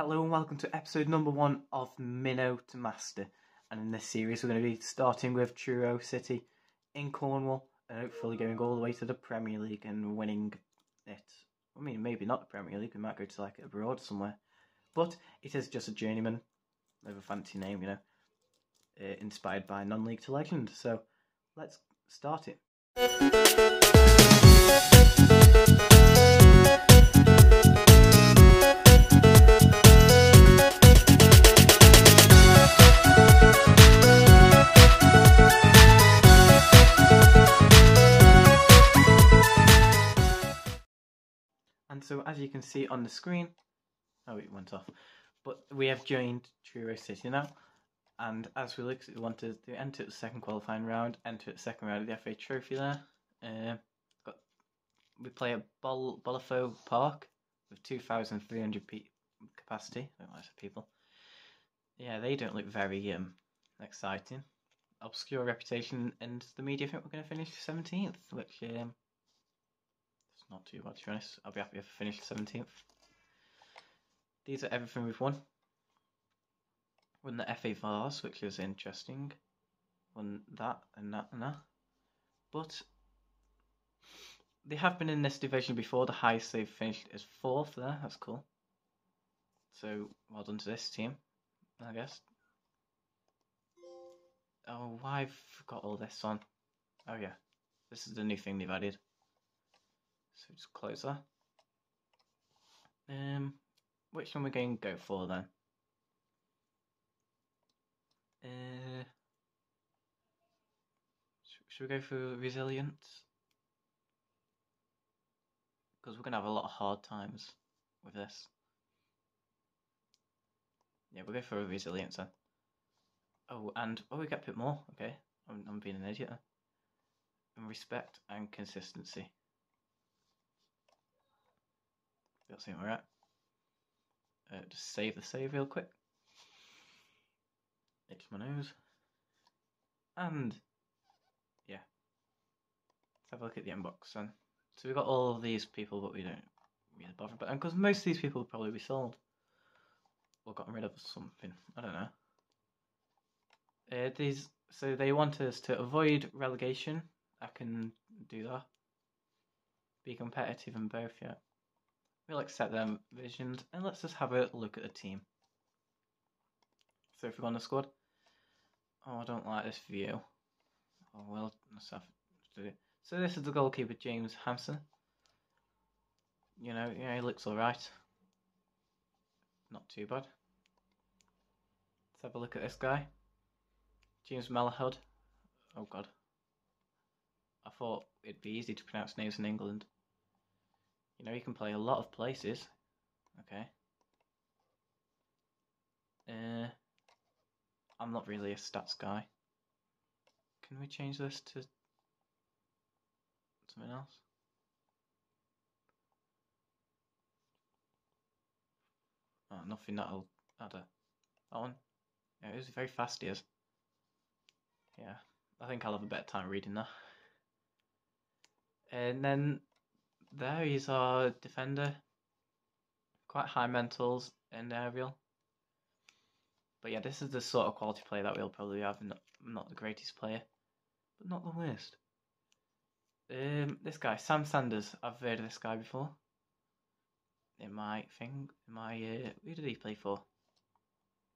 Hello and welcome to episode number 1 of Minnow to Master, and in this series we're going to be starting with Truro City in Cornwall and hopefully going all the way to the Premier League and winning it. I mean, maybe not the Premier League, we might go to like abroad somewhere, but it is just a journeyman with a fancy name, you know, inspired by non-league to legend, so let's start it. So as you can see on the screen, oh, it went off, but we have joined Truro City now, and as we look, we wanted to enter the second qualifying round, enter the second round of the FA Trophy there. We play at Bolifo Park with 2,300 capacity. I don't like people. Yeah, they don't look very exciting. Obscure reputation, and the media think we're going to finish 17th, which... not too bad, to be honest. I'll be happy if I finish 17th. These are everything we've won. Won the FA Vars, which was interesting. Won that and that and that. But they have been in this division before. The highest they've finished is 4th there. That's cool. So, well done to this team, I guess. Oh, I've got all this on. Oh, yeah. This is the new thing they've added. So just close that. Which one are we going to go for then? Should we go for resilience? Because we're going to have a lot of hard times with this. Yeah, we'll go for resilience then. Oh, and oh, we get a bit more. Okay, I'm being an idiot then. And respect and consistency. Let's see where we're at. Just save the save real quick. Itch my nose. And, yeah. Let's have a look at the inbox then. So we've got all of these people, but we don't really bother about them, because most of these people will probably be sold. Or gotten rid of something. I don't know. So they want us to avoid relegation. I can do that. Be competitive in both, yeah. We'll accept their visions, and let's just have a look at the team. So if we go on the squad, oh, I don't like this view. Oh well, let's have to do it. So this is the goalkeeper, James Hampson. You know, he looks all right. Not too bad. Let's have a look at this guy, James Mellahud. Oh God, I thought it'd be easy to pronounce names in England. You know, he can play a lot of places. Okay. I'm not really a stats guy. Can we change this to something else? Oh, nothing that'll add that one. Yeah, it was very fast, he is. Yeah, I think I'll have a better time reading that. And then... there, he's our defender. Quite high mentals and aerial. But yeah, this is the sort of quality player that we'll probably have. Not the greatest player, but not the worst. This guy, Sam Sanders. I've heard of this guy before. In my thing, in my who did he play for?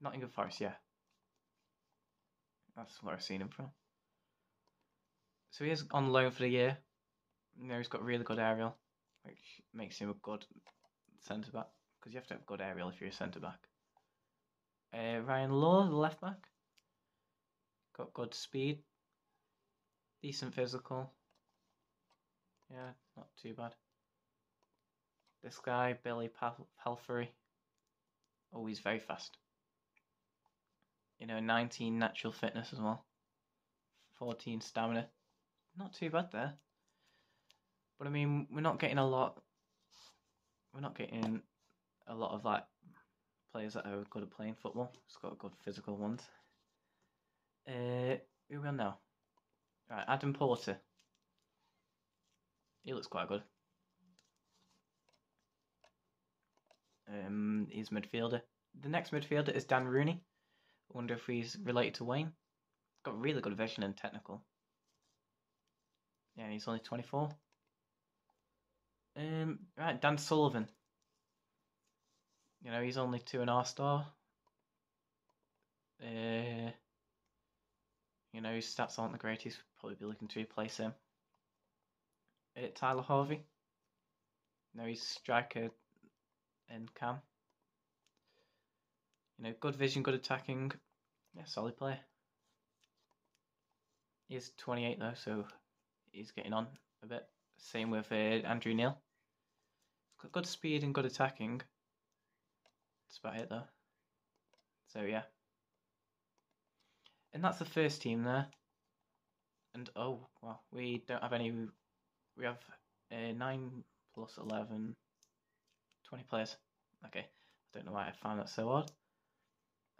Nottingham Forest, yeah. That's where I've seen him from. So he is on loan for the year. You know, he's got really good aerial, which makes him a good centre-back, because you have to have good aerial if you're a centre-back. Ryan Lowe, the left-back. Got good speed. Decent physical. Yeah, not too bad. This guy, Billy Palfrey. Oh, he's very fast. You know, 19 natural fitness as well. 14 stamina. Not too bad there. But I mean, we're not getting a lot of like players that are good at playing football. It's got good physical ones. Who are we on now? Right, Adam Porter. He looks quite good. he's a midfielder. The next midfielder is Dan Rooney. I wonder if he's related to Wayne. Got really good vision and technical. Yeah, he's only 24. Right, Dan Sullivan. You know, he's only 2.5 star. You know, his stats aren't the greatest. Probably be looking to replace him. Tyler Harvey. No, he's striker and cam. You know, good vision, good attacking. Yeah, solid player. He's 28 though, so he's getting on a bit. Same with Andrew Neil. Got good speed and good attacking. That's about it though. So yeah. And that's the first team there. And oh, well, we don't have any. We have 9 plus 11, 20 players. Okay, I don't know why I found that so odd.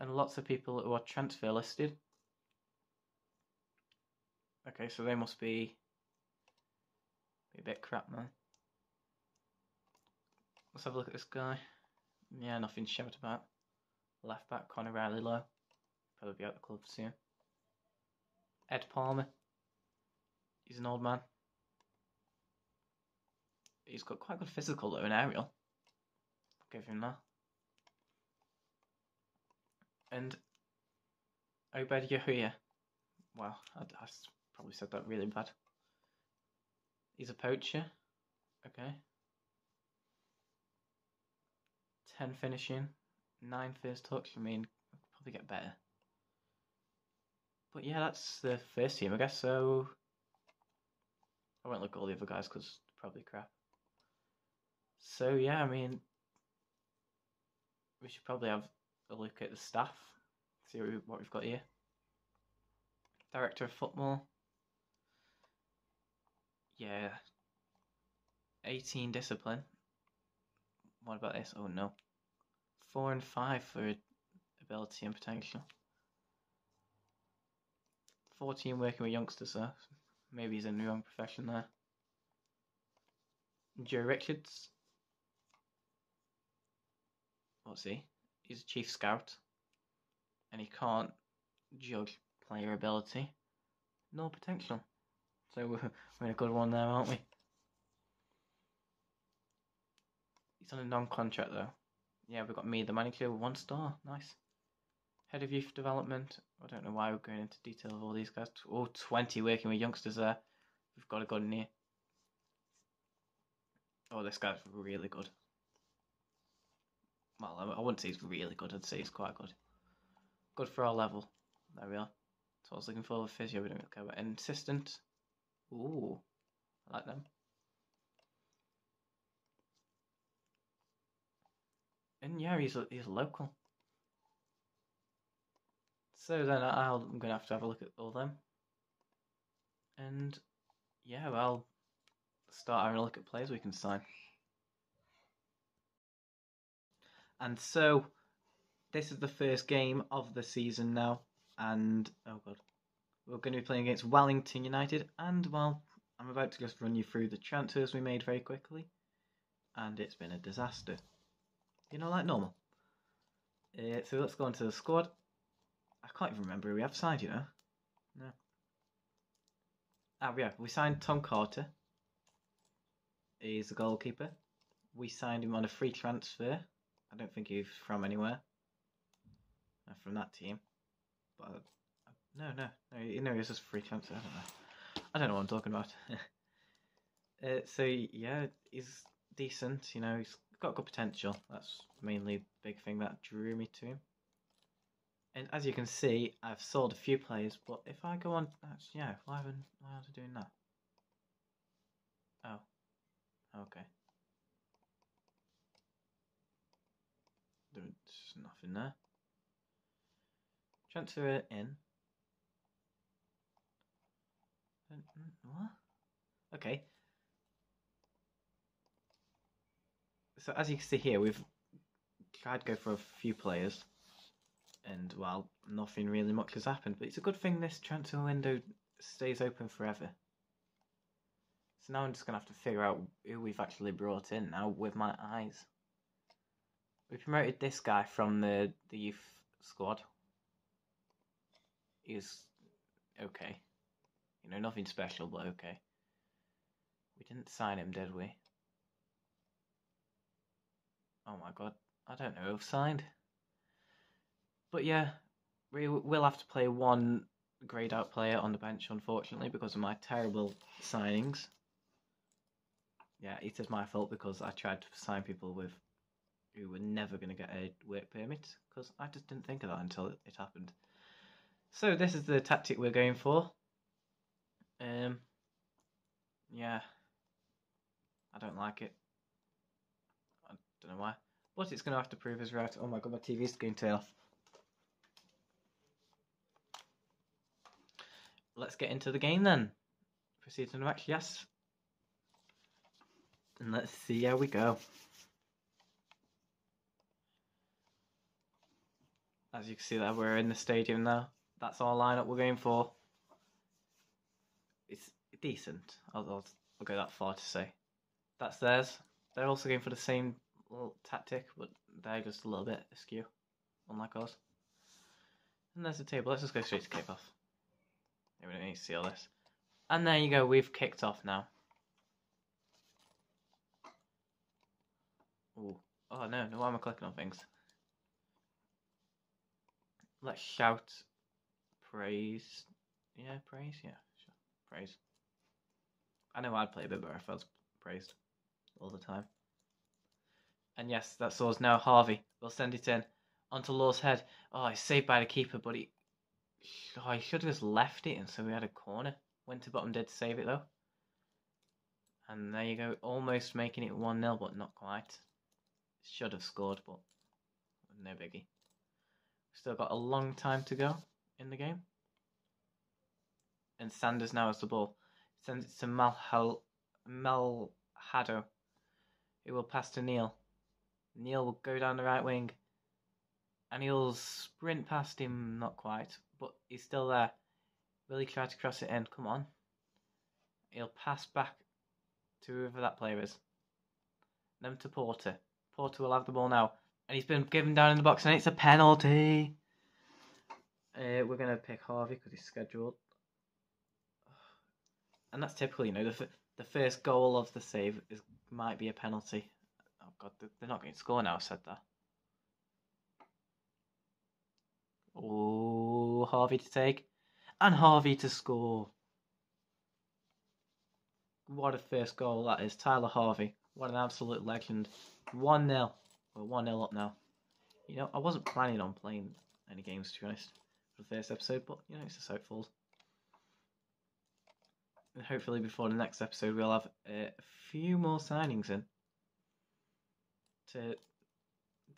And lots of people who are transfer listed. Okay, so they must be a bit crap, man. Let's have a look at this guy. Yeah, nothing shouted about. Left back, Conor Rowley low. Probably be out of the club soon. Ed Palmer. He's an old man. He's got quite good physical though, and aerial. I'll give him that. And Obed Yahuya. Wow, I probably said that really bad. He's a poacher. Okay. 10 finishing. 9 first touch. I mean, probably get better. But yeah, that's the first team, I guess. So I won't look at all the other guys because they're probably crap. So yeah, I mean, we should probably have a look at the staff. See what we've got here. Director of football. Yeah. 18 discipline. What about this? Oh no. 4 and 5 for ability and potential. 14 working with youngsters though. Maybe he's in the wrong profession there. Joe Richards. What's he? He's a chief scout. And he can't judge player ability. No potential. So we're in a good one there, aren't we? He's on a non-contract though. Yeah, we've got me, the manager, with 1 star. Nice. Head of youth development. I don't know why we're going into detail of all these guys. Oh, 20 working with youngsters there. We've got a good in here. Oh, this guy's really good. Well, I wouldn't say he's really good. I'd say he's quite good. Good for our level. There we are. So I was looking for a physio, we don't really care about an assistant. Ooh, I like them. And yeah, he's local. So then I'm going to have a look at all them. And yeah, well, start having a look at players we can sign. And so, this is the first game of the season now. And, oh god, we're going to be playing against Wellington United. And, well, I'm about to just run you through the transfers we made very quickly. And it's been a disaster. You know, like normal. So let's go into the squad. I can't even remember who we have signed, you know. No. Ah, yeah, we signed Tom Carter. He's the goalkeeper. We signed him on a free transfer. I don't think he's from anywhere. Not from that team. But no, he was just a free transfer. I don't know what I'm talking about. So yeah, he's decent. You know, he's got good potential. That's mainly the big thing that drew me to him. And as you can see, I've sold a few players, but if I go on, yeah, why aren't I doing that? Oh, okay. There's nothing there. Transfer it in. What? Okay. So as you can see here, we've tried to go for a few players. And, well, nothing really much has happened. But it's a good thing this transfer window stays open forever. So now I'm just going to have to figure out who we've actually brought in now with my eyes. We promoted this guy from the youth squad. He's okay. You know, nothing special, but okay. We didn't sign him, did we? Oh my god, I don't know who've signed. But yeah, we will have to play one grade out player on the bench, unfortunately, because of my terrible signings. Yeah, it is my fault because I tried to sign people with who were never going to get a work permit, because I just didn't think of that until it happened. So this is the tactic we're going for. Yeah, I don't like it. I don't know why, but it's going to have to prove us right. Oh my god, my TV's going to turn off. Let's get into the game then. Proceed to the match, yes. And let's see how we go. As you can see there, we're in the stadium now. That's our lineup we're going for. It's decent. I'll go that far to say. That's theirs. They're also going for the same little tactic, but they're just a little bit askew, unlike ours. And there's the table. Let's just go straight to kick-off. We don't need to see all this. And there you go, we've kicked off now. Ooh. Oh no, why am I clicking on things? Let's shout praise. Yeah, praise? Yeah, sure. Praise. I know I'd play a bit better if I was praised all the time. And yes, that's ours now. Harvey, we'll send it in. Onto Law's head. Oh, he's saved by the keeper, but he... Oh, he should have just left it, and so we had a corner. Winterbottom did save it, though. And there you go, almost making it 1-0, but not quite. Should have scored, but no biggie. Still got a long time to go in the game. And Sanders now has the ball. Sends it to Malhado. It will pass to Neil. Neil will go down the right wing. And he'll sprint past him, not quite, but he's still there. Will he try to cross it in? Come on. He'll pass back to whoever that player is. Then to Porter. Porter will have the ball now. And he's been given down in the box, and it's a penalty. We're going to pick Harvey because he's scheduled. And that's typical, you know, the first goal of the save might be a penalty. Oh, God, they're not going to score now, I said that. Oh, Harvey to take. And Harvey to score. What a first goal that is. Tyler Harvey. What an absolute legend. 1-0. We're 1-0 up now. You know, I wasn't planning on playing any games, to be honest, for the first episode, but, you know, it's just how it falls. And hopefully before the next episode we'll have a few more signings in to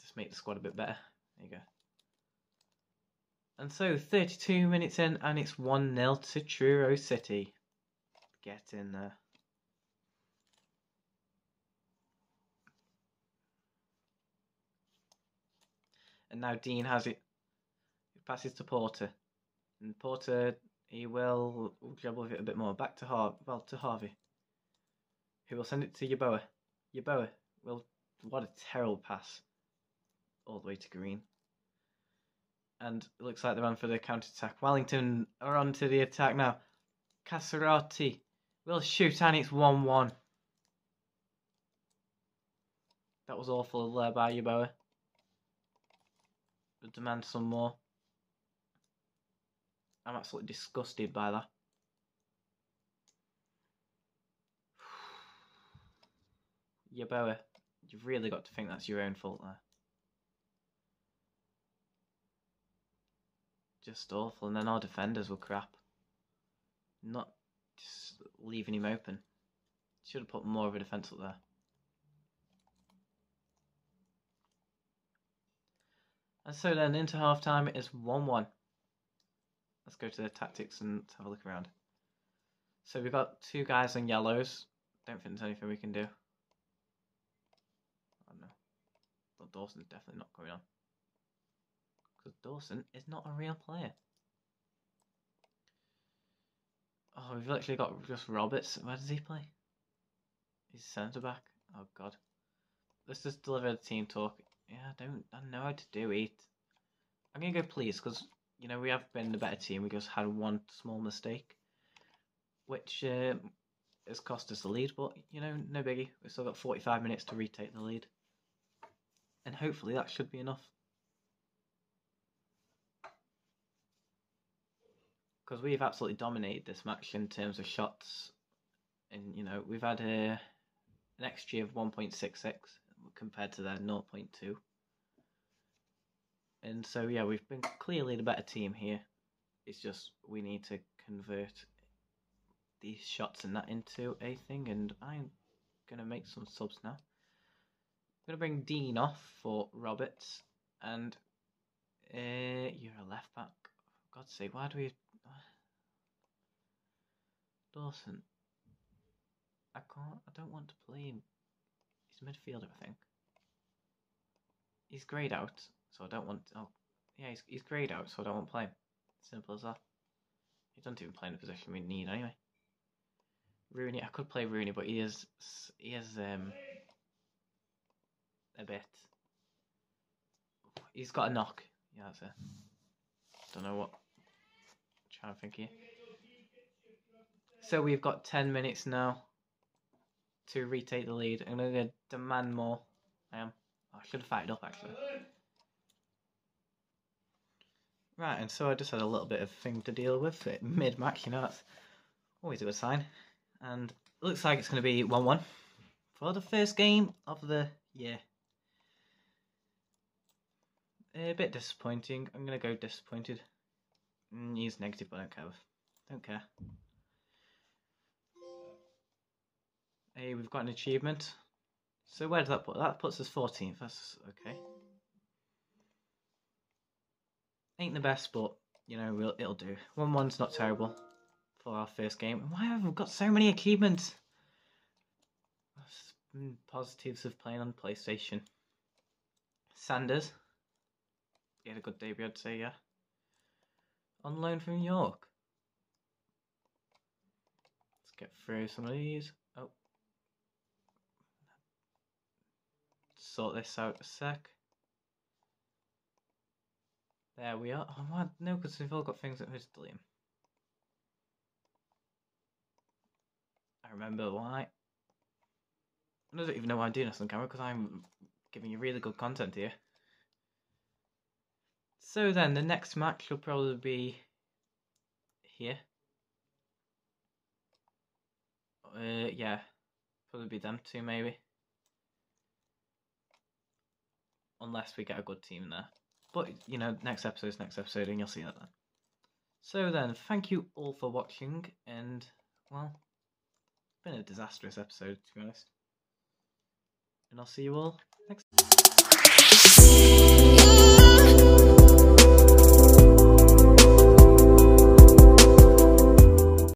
just make the squad a bit better. There you go. And so, 32 minutes in, and it's 1-0 to Truro City. Get in there. And now Dean has it. He passes to Porter. And Porter, he will dribble with it a bit more. Back to Harvey. Who will send it to Yeboah. Yeboah, well, what a terrible pass. All the way to Green. And it looks like they're on for the counter-attack. Wellington are on to the attack now. Caserati will shoot, and it's 1-1. That was awful there by Yeboah. We'll demand some more. I'm absolutely disgusted by that. Yeboah, you've really got to think that's your own fault there. Just awful, and then our defenders were crap. Not just leaving him open. Should have put more of a defence up there. And so then into half time it is 1-1. Let's go to their tactics and have a look around. So we've got two guys on yellows. Don't think there's anything we can do. I don't know. Well, Dawson's definitely not coming on. Because Dawson is not a real player. Oh, we've literally got just Roberts. Where does he play? He's centre back. Oh, God. Let's just deliver the team talk. Yeah, I don't know how to do it. I'm going to go please, because, you know, we have been the better team. We just had one small mistake, which has cost us the lead. But, you know, no biggie. We've still got 45 minutes to retake the lead. And hopefully that should be enough. Because we've absolutely dominated this match in terms of shots. And, you know, we've had an XG of 1.66 compared to their 0.2. And so, yeah, we've been clearly the better team here. It's just we need to convert these shots and that into a thing. And I'm going to make some subs now. I'm going to bring Dean off for Roberts. And you're a left-back. For God's sake, why do we... Dawson. I don't want to play him. He's a midfielder, I think. He's greyed out. So I don't want... Oh, yeah, he's greyed out, so I don't want to play him. Simple as that. He doesn't even play in the position we need anyway. Rooney, I could play Rooney, but he is a bit... He's got a knock. Yeah, that's it. Don't know what... I'm trying to think here. So we've got 10 minutes now to retake the lead. I'm going to demand more. I am. Oh, I should have fired up, actually. Right, and so I just had a little bit of thing to deal with mid-match, you know, that's always a good sign. And it looks like it's going to be 1-1 for the first game of the year. A bit disappointing. I'm going to go disappointed. He's negative, but I don't care. Don't care. Hey, we've got an achievement. So where does that put? That puts us 14th. That's okay. Ain't the best, but, you know, it'll do. 1-1's not terrible for our first game. Why have we got so many achievements? Positives of playing on PlayStation. Sanders. He had a good debut, I'd say, yeah. On loan from York. Let's get through some of these. Oh. Sort this out a sec. There we are. Oh, what? No, because we've all got things that was deleting. I remember why. I don't even know why I'm doing this on camera, because I'm giving you really good content here. So then, the next match will probably be here. Yeah, probably be them two, maybe. Unless we get a good team there. But, you know, next episode, and you'll see that then. So then, thank you all for watching, and, well, it's been a disastrous episode, to be honest. And I'll see you all next time.